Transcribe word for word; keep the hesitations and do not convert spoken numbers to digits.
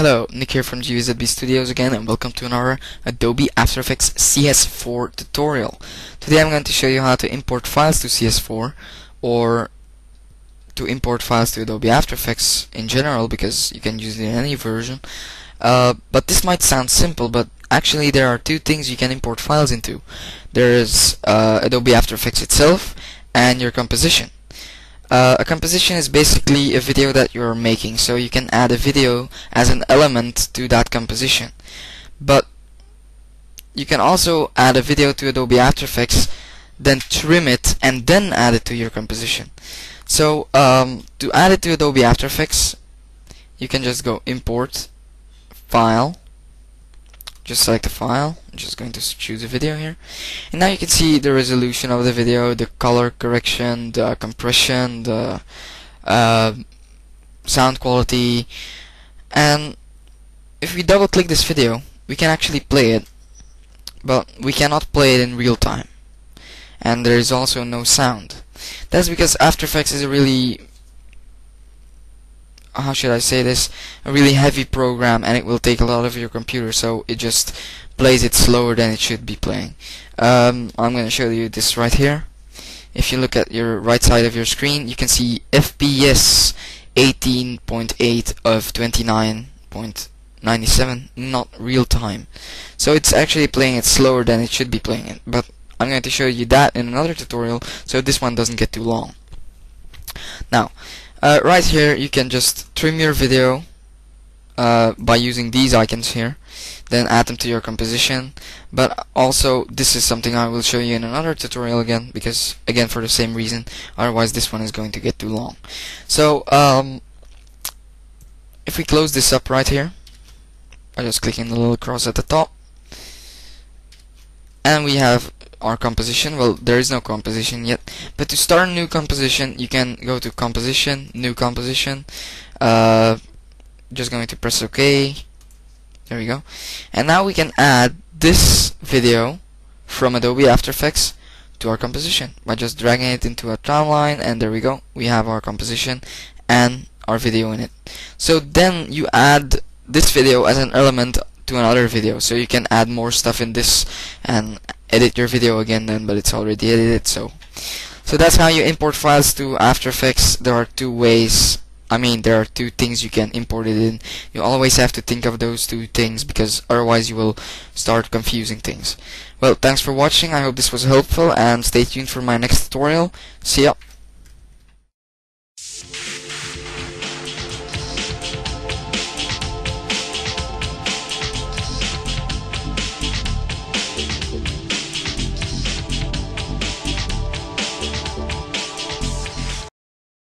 Hello, Nick here from G V Z B Studios again, and welcome to another Adobe After Effects C S four tutorial. Today I'm going to show you how to import files to C S four, or to import files to Adobe After Effects in general, because you can use it in any version. Uh, but this might sound simple, but actually there are two things you can import files into. There is uh, Adobe After Effects itself, and your composition. Uh, a composition is basically a video that you're making, so you can add a video as an element to that composition. But you can also add a video to Adobe After Effects, then trim it, and then add it to your composition. So um, to add it to Adobe After Effects, you can just go Import, File, just select a file. I'm just going to choose a video here, and now you can see the resolution of the video, the color correction, the compression, the uh, sound quality. And if we double click this video, we can actually play it, but we cannot play it in real time, and there is also no sound. That's because After Effects is a really how should I say this, a really heavy program, and it will take a lot of your computer, so it just plays it slower than it should be playing. Um, I'm going to show you this right here. If you look at your right side of your screen, you can see F P S eighteen point eight of twenty-nine point nine seven, not real time. So it's actually playing it slower than it should be playing it, but I'm going to show you that in another tutorial, so this one doesn't get too long. Now, Uh, right here you can just trim your video uh, by using these icons here, then add them to your composition. But also, this is something I will show you in another tutorial again, because again for the same reason, otherwise this one is going to get too long. So um, if we close this up right here by just clicking the little cross at the top, and we have our composition. Well, there is no composition yet, but to start a new composition, you can go to Composition, New Composition, uh, just going to press OK. There we go. And now we can add this video from Adobe After Effects to our composition by just dragging it into a timeline, and there we go, we have our composition and our video in it. So then you add this video as an element to another video, so you can add more stuff in this and edit your video again then, but it's already edited. So so that's how you import files to After Effects. There are two ways I mean there are two things you can import it in. You always have to think of those two things, because otherwise you will start confusing things. Well, thanks for watching. I hope this was helpful, and stay tuned for my next tutorial. See ya.